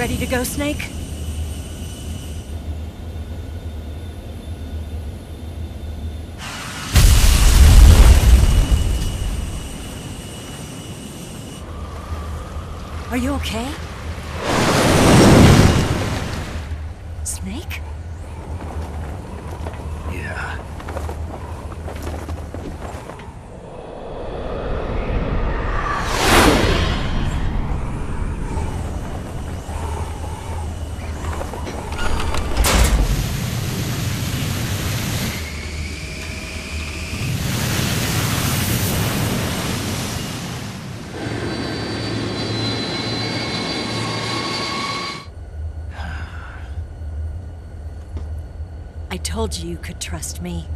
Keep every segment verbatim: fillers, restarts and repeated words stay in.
Ready to go, Snake? Are you okay? Snake? Yeah. I told you you could trust me.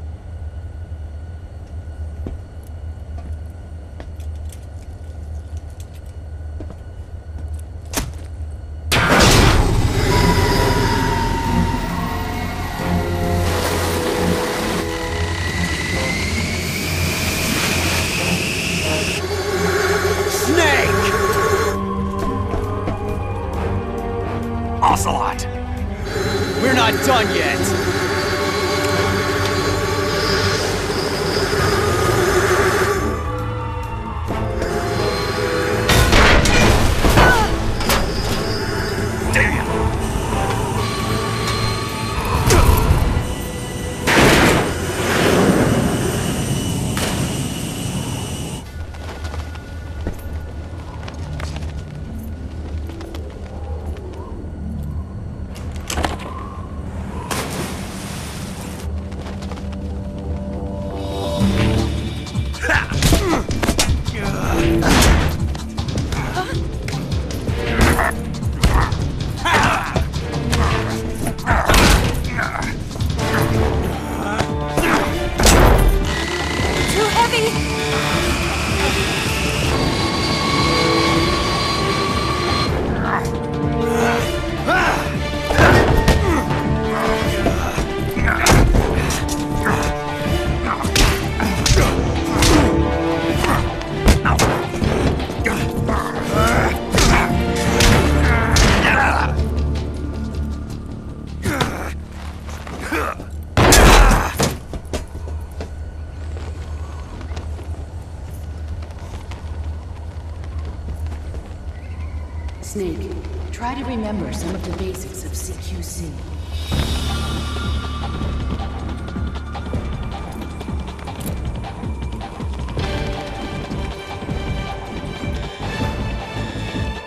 Snake, try to remember some of the basics of C Q C.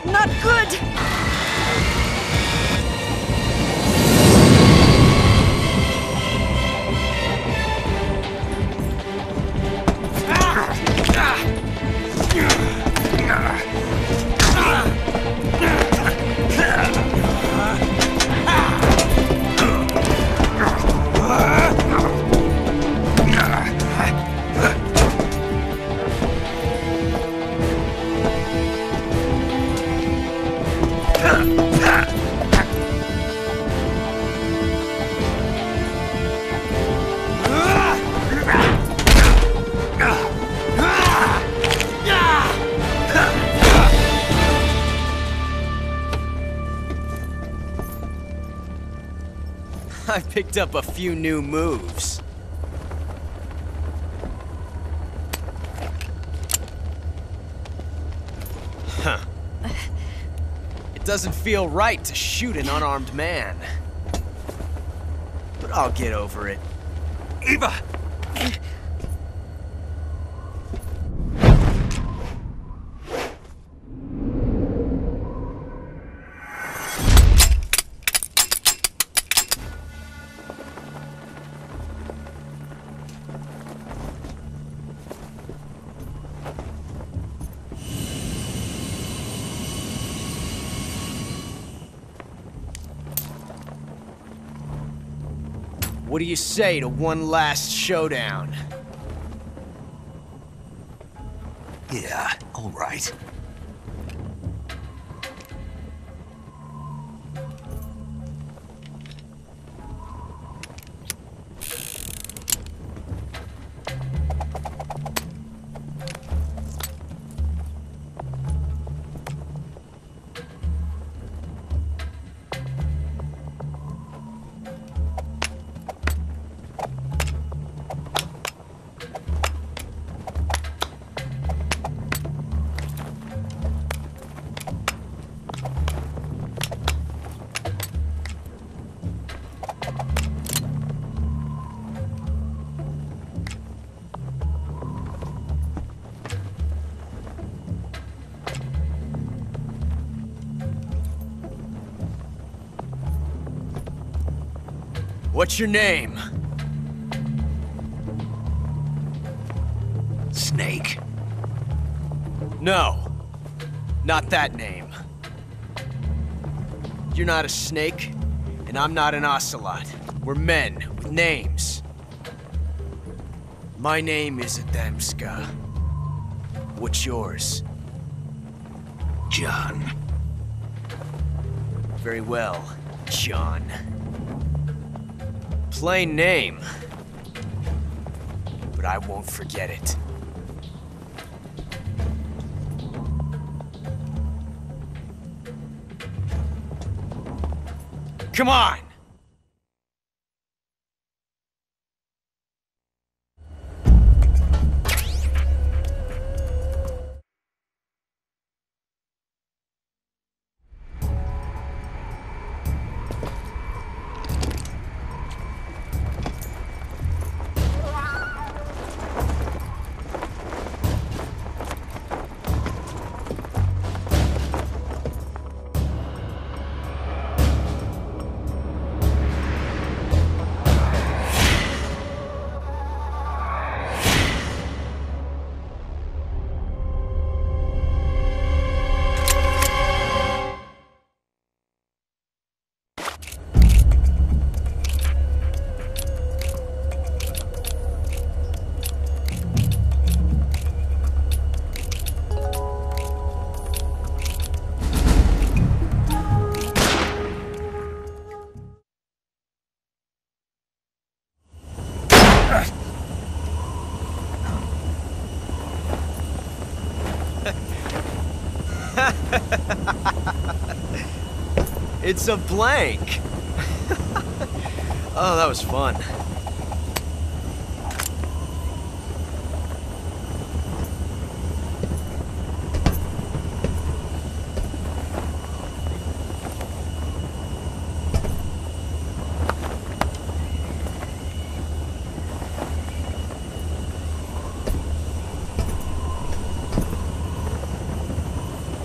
Not good! I picked up a few new moves. Huh. It doesn't feel right to shoot an unarmed man. But I'll get over it. Eva! What do you say to one last showdown? Yeah, all right. What's your name? Snake. No, not that name. You're not a snake, and I'm not an ocelot. We're men with names. My name is Adamska. What's yours? John. Very well, John. Plain name, but I won't forget it. Come on! It's a blank! Oh, that was fun.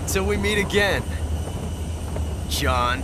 Till we meet again, John.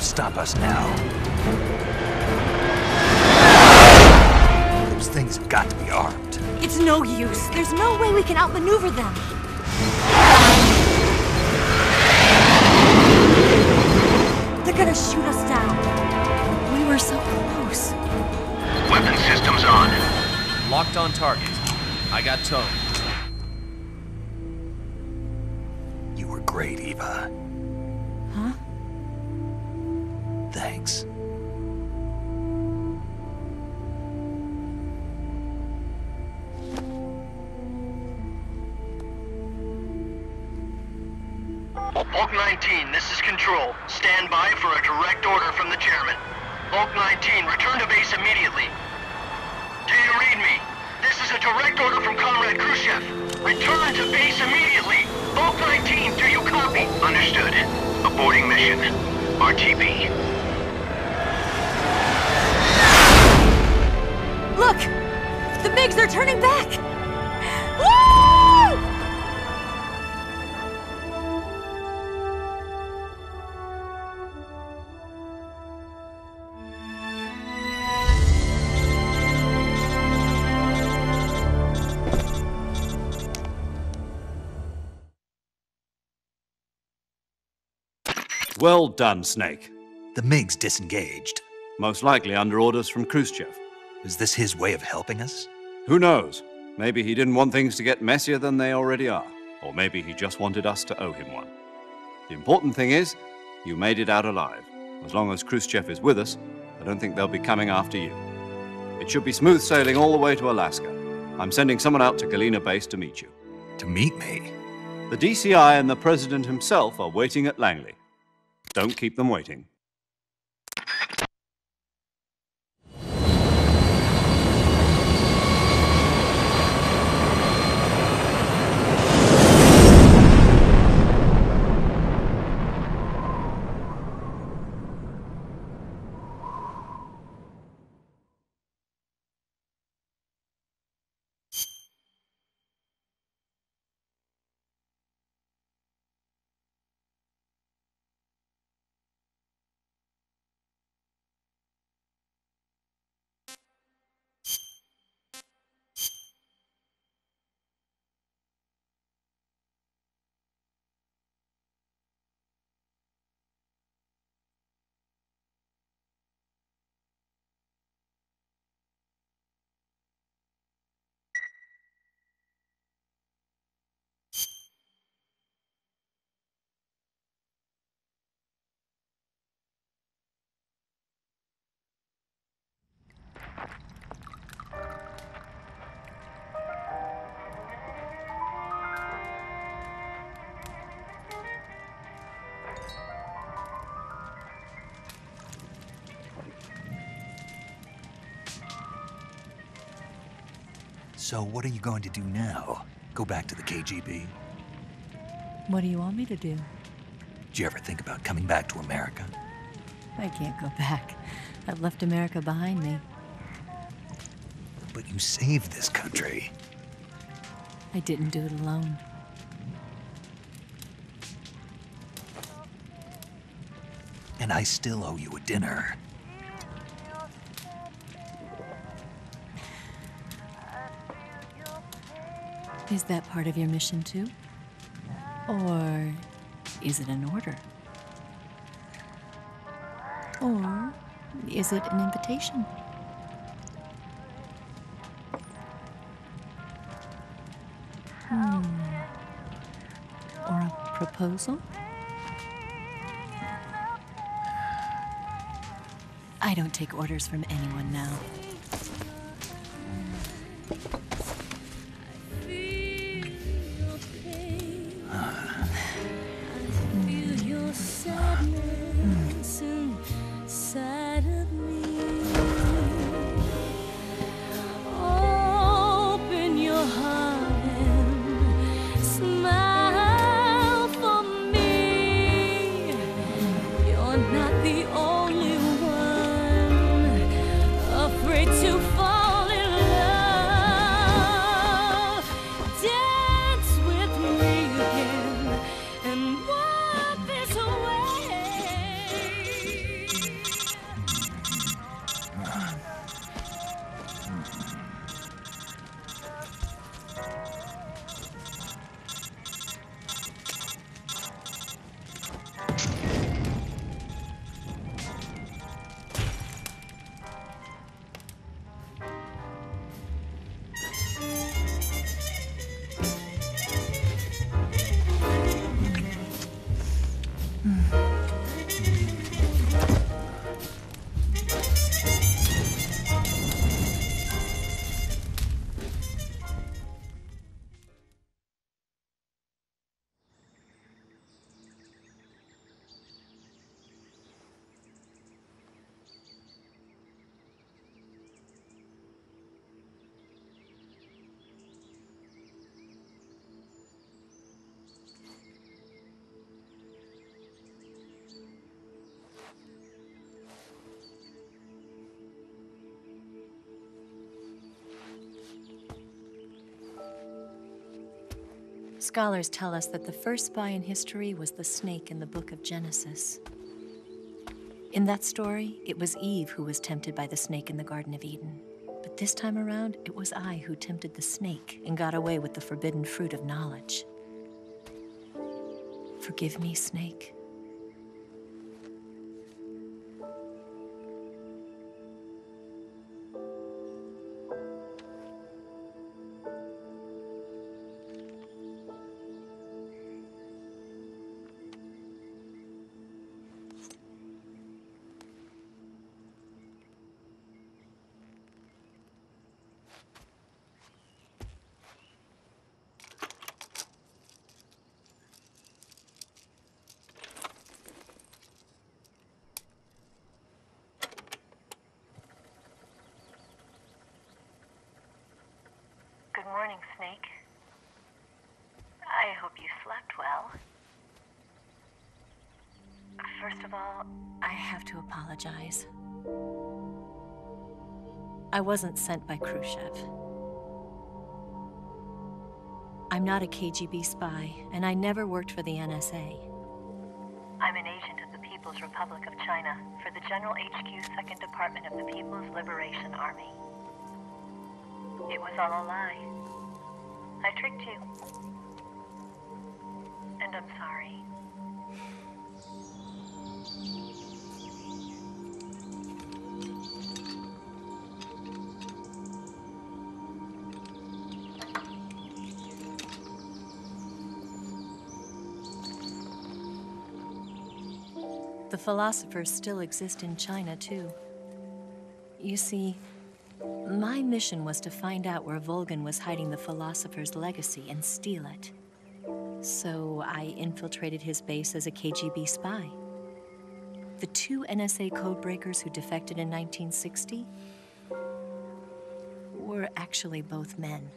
Stop us now. Those things have got to be armed. It's no use. There's no way we can outmaneuver them. They're gonna shoot us down. We were so close. Weapon systems on. Locked on target. I got towed. You were great, Eva. Huh? Volk nineteen, this is Control. Stand by for a direct order from the chairman. Volk nineteen, return to base immediately. Do you read me? This is a direct order from Comrade Khrushchev. Return to base immediately. Volk nineteen, do you copy? Understood. Aborting mission. R T P. Look! The MiGs, they're turning back! Woo! Well done, Snake. The MiGs disengaged. Most likely under orders from Khrushchev. Is this his way of helping us? Who knows? Maybe he didn't want things to get messier than they already are. Or maybe he just wanted us to owe him one. The important thing is, you made it out alive. As long as Khrushchev is with us, I don't think they'll be coming after you. It should be smooth sailing all the way to Alaska. I'm sending someone out to Galena Base to meet you. To meet me? The D C I and the President himself are waiting at Langley. Don't keep them waiting. So what are you going to do now? Go back to the K G B? What do you want me to do? Did you ever think about coming back to America? I can't go back. I've left America behind me. But you saved this country. I didn't do it alone. And I still owe you a dinner. Is that part of your mission too? Or is it an order? Or is it an invitation? Hmm. Or a proposal? I don't take orders from anyone now. Scholars tell us that the first spy in history was the snake in the book of Genesis. In that story, it was Eve who was tempted by the snake in the Garden of Eden. But this time around, it was I who tempted the snake and got away with the forbidden fruit of knowledge. Forgive me, snake. I wasn't sent by Khrushchev. I'm not a K G B spy, and I never worked for the N S A. I'm an agent of the People's Republic of China for the General H Q Second Department of the People's Liberation Army. It was all a lie. I tricked you. And I'm sorry. The philosophers still exist in China, too. You see, my mission was to find out where Volgin was hiding the philosopher's legacy and steal it. So I infiltrated his base as a K G B spy. The two N S A codebreakers who defected in nineteen sixty were actually both men.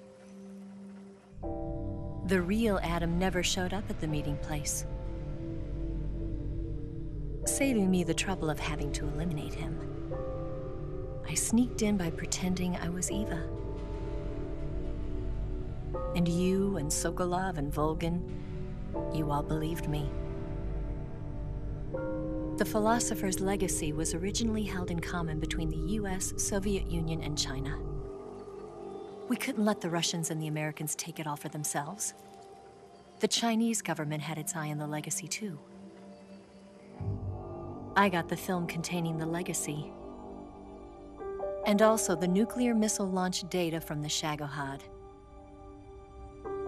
The real Adam never showed up at the meeting place, saving me the trouble of having to eliminate him. I sneaked in by pretending I was Eva. And you and Sokolov and Volgin, you all believed me. The philosopher's legacy was originally held in common between the U S, Soviet Union, and China. We couldn't let the Russians and the Americans take it all for themselves. The Chinese government had its eye on the legacy, too. I got the film containing the legacy, and also the nuclear missile launch data from the Shagohod.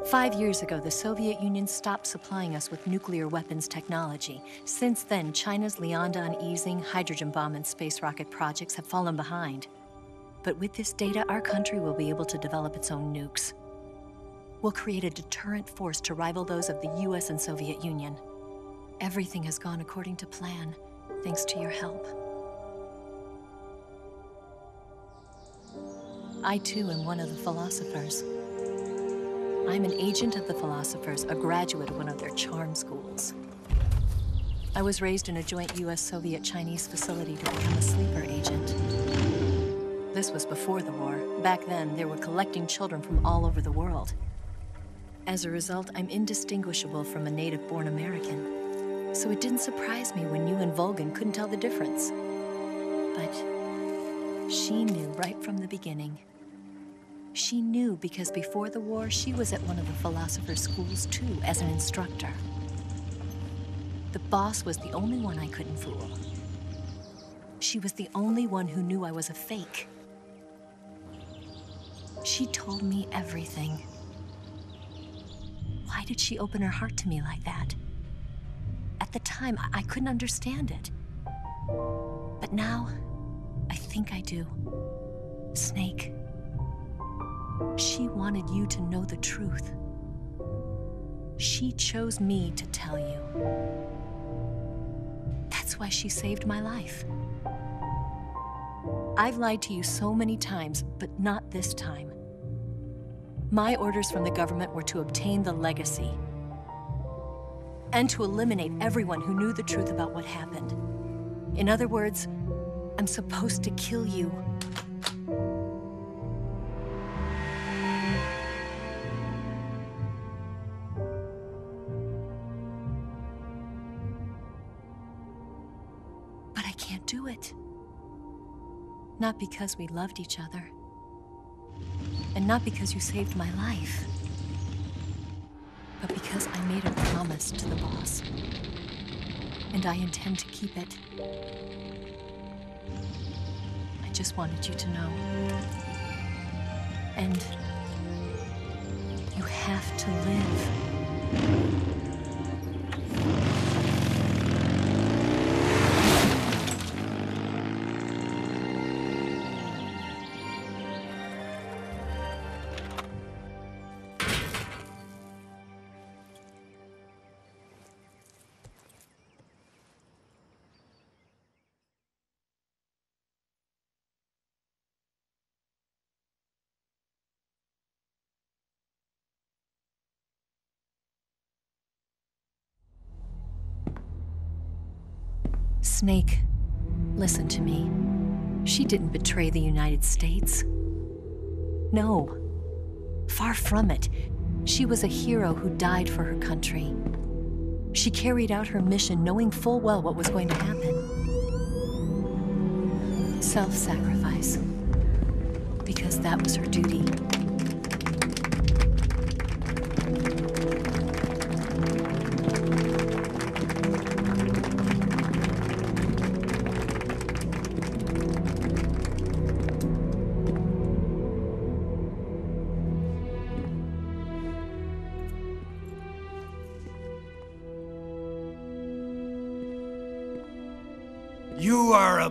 Five years ago, the Soviet Union stopped supplying us with nuclear weapons technology. Since then, China's Liaodan easing, hydrogen bomb, and space rocket projects have fallen behind. But with this data, our country will be able to develop its own nukes. We'll create a deterrent force to rival those of the U S and Soviet Union. Everything has gone according to plan. Thanks to your help. I too am one of the philosophers. I'm an agent of the philosophers, a graduate of one of their charm schools. I was raised in a joint U S Soviet Chinese facility to become a sleeper agent. This was before the war. Back then, they were collecting children from all over the world. As a result, I'm indistinguishable from a native-born American. So it didn't surprise me when you and Volgin couldn't tell the difference. But she knew right from the beginning. She knew because before the war, she was at one of the philosophers' schools too, as an instructor. The boss was the only one I couldn't fool. She was the only one who knew I was a fake. She told me everything. Why did she open her heart to me like that? At the time, I couldn't understand it. But now, I think I do. Snake. She wanted you to know the truth. She chose me to tell you. That's why she saved my life. I've lied to you so many times, but not this time. My orders from the government were to obtain the legacy, and to eliminate everyone who knew the truth about what happened. In other words, I'm supposed to kill you. Not because we loved each other. And not because you saved my life. But because I made a promise to the boss. And I intend to keep it. I just wanted you to know. And you have to live. Snake, listen to me. She didn't betray the United States. No. Far from it. She was a hero who died for her country. She carried out her mission knowing full well what was going to happen. Self-sacrifice. Because that was her duty.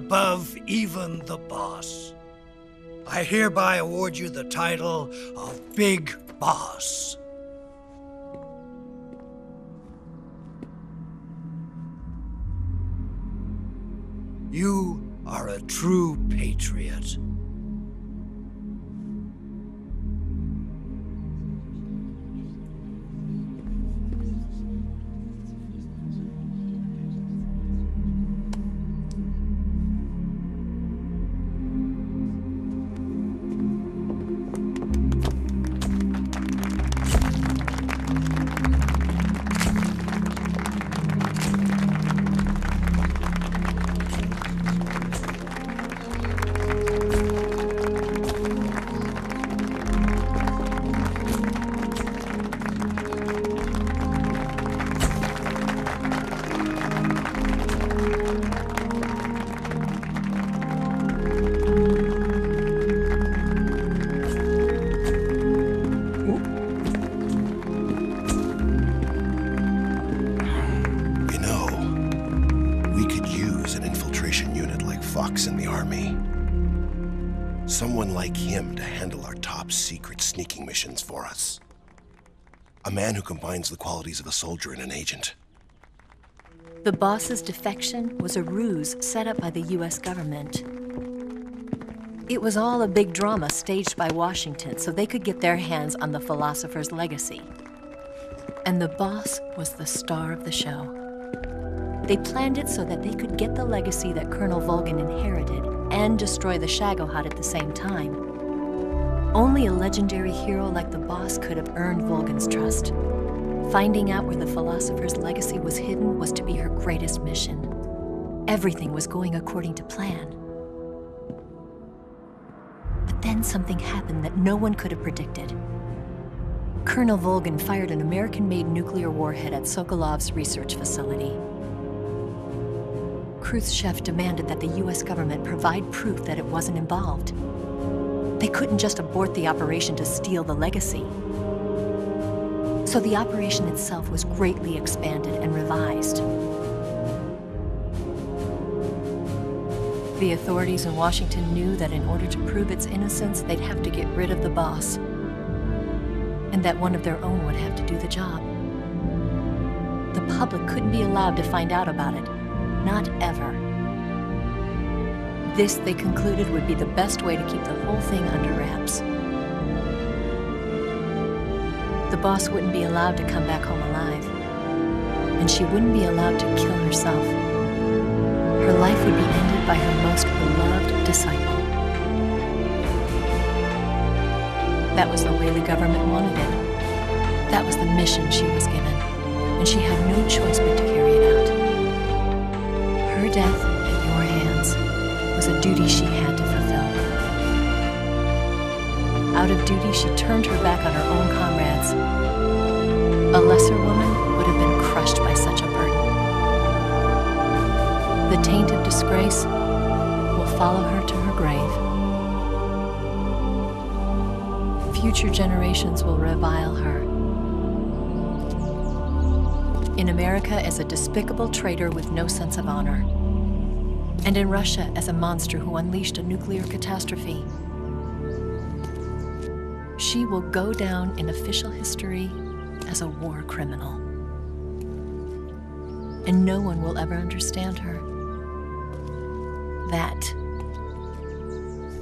Above even the boss. I hereby award you the title of Big Boss. You are a true patriot. For us. A man who combines the qualities of a soldier and an agent. The boss's defection was a ruse set up by the U S government. It was all a big drama staged by Washington so they could get their hands on the philosopher's legacy. And the boss was the star of the show. They planned it so that they could get the legacy that Colonel Volgin inherited and destroy the Shagohod at the same time. Only a legendary hero like the boss could have earned Volgin's trust. Finding out where the philosopher's legacy was hidden was to be her greatest mission. Everything was going according to plan. But then something happened that no one could have predicted. Colonel Volgin fired an American-made nuclear warhead at Sokolov's research facility. Khrushchev demanded that the U S government provide proof that it wasn't involved. They couldn't just abort the operation to steal the legacy. So the operation itself was greatly expanded and revised. The authorities in Washington knew that in order to prove its innocence, they'd have to get rid of the boss. And that one of their own would have to do the job. The public couldn't be allowed to find out about it. Not ever. This, they concluded, would be the best way to keep the whole thing under wraps. The boss wouldn't be allowed to come back home alive. And she wouldn't be allowed to kill herself. Her life would be ended by her most beloved disciple. That was the way the government wanted it. That was the mission she was given. And she had no choice but to carry it out. Her death, a duty she had to fulfill. Out of duty, she turned her back on her own comrades. A lesser woman would have been crushed by such a burden. The taint of disgrace will follow her to her grave. Future generations will revile her. In America as a despicable traitor with no sense of honor. And in Russia as a monster who unleashed a nuclear catastrophe. She will go down in official history as a war criminal. And no one will ever understand her. That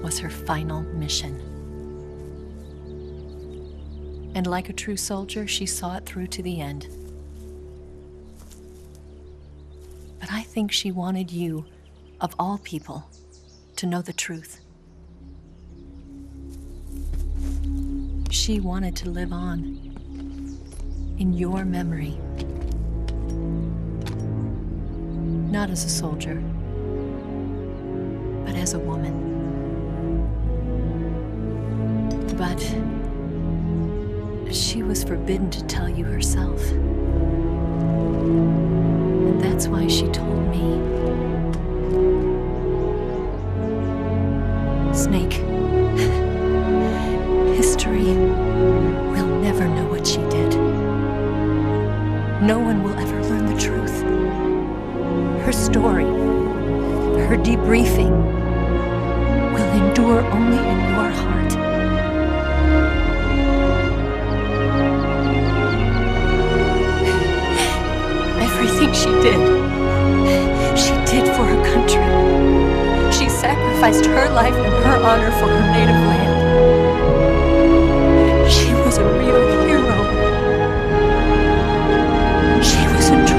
was her final mission. And like a true soldier, she saw it through to the end. But I think she wanted you, of all people, to know the truth. She wanted to live on in your memory. Not as a soldier, but as a woman. But she was forbidden to tell you herself. And that's why she told me. Snake. History will never know what she did. No one will ever learn the truth. Her story, her debriefing, will endure only in your heart. Everything she did, she did for her country. She sacrificed her life and her honor for her native land. She was a real hero. She was a true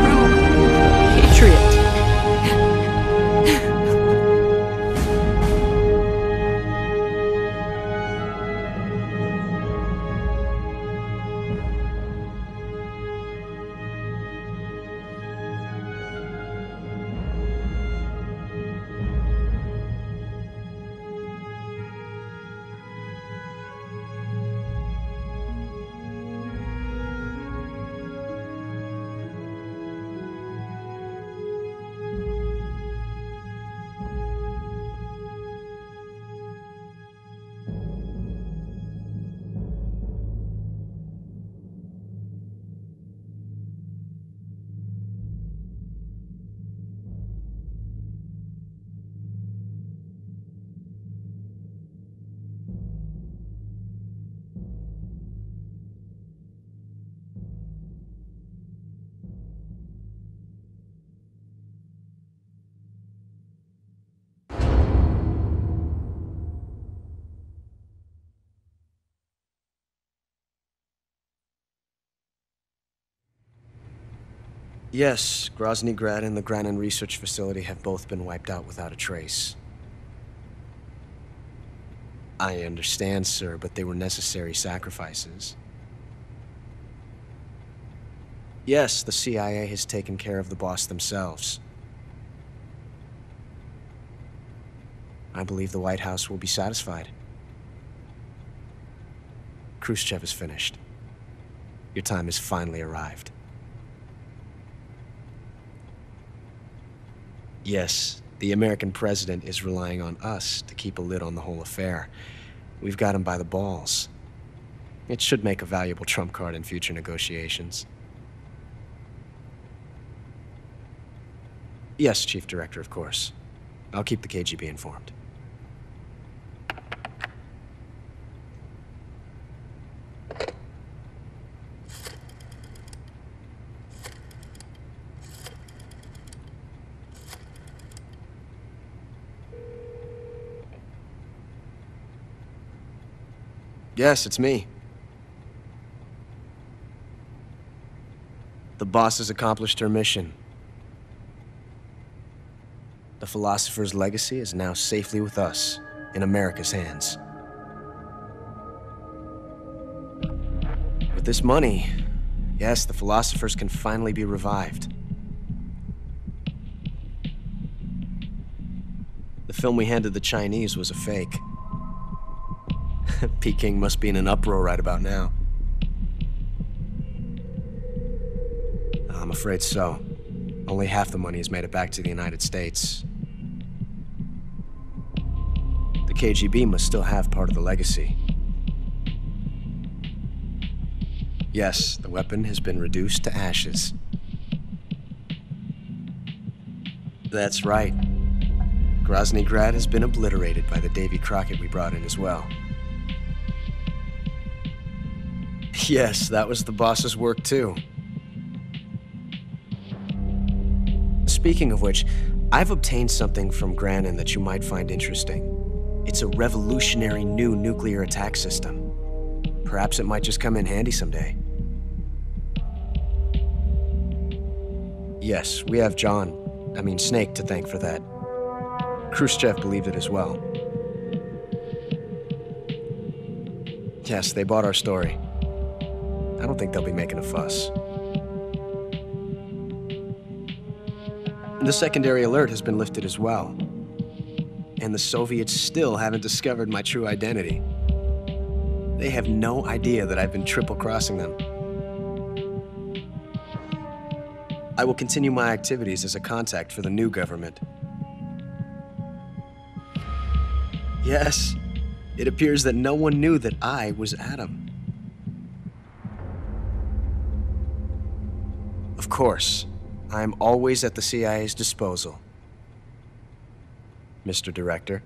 Yes, Groznygrad and the Granin Research Facility have both been wiped out without a trace. I understand, sir, but they were necessary sacrifices. Yes, the C I A has taken care of the boss themselves. I believe the White House will be satisfied. Khrushchev is finished. Your time has finally arrived. Yes, the American president is relying on us to keep a lid on the whole affair. We've got him by the balls. It should make a valuable trump card in future negotiations. Yes, Chief Director, of course. I'll keep the K G B informed. Yes, it's me. The boss has accomplished her mission. The philosopher's legacy is now safely with us, in America's hands. With this money, yes, the philosophers can finally be revived. The film we handed the Chinese was a fake. Peking must be in an uproar right about now. I'm afraid so. Only half the money has made it back to the United States. The K G B must still have part of the legacy. Yes, the weapon has been reduced to ashes. That's right. Groznygrad has been obliterated by the Davy Crockett we brought in as well. Yes, that was the boss's work too. Speaking of which, I've obtained something from Granin that you might find interesting. It's a revolutionary new nuclear attack system. Perhaps it might just come in handy someday. Yes, we have John. I mean, Snake to thank for that. Khrushchev believed it as well. Yes, they bought our story. I don't think they'll be making a fuss. The secondary alert has been lifted as well. And the Soviets still haven't discovered my true identity. They have no idea that I've been triple-crossing them. I will continue my activities as a contact for the new government. Yes, it appears that no one knew that I was Adam. Of course, I'm always at the C I A's disposal, Mister Director.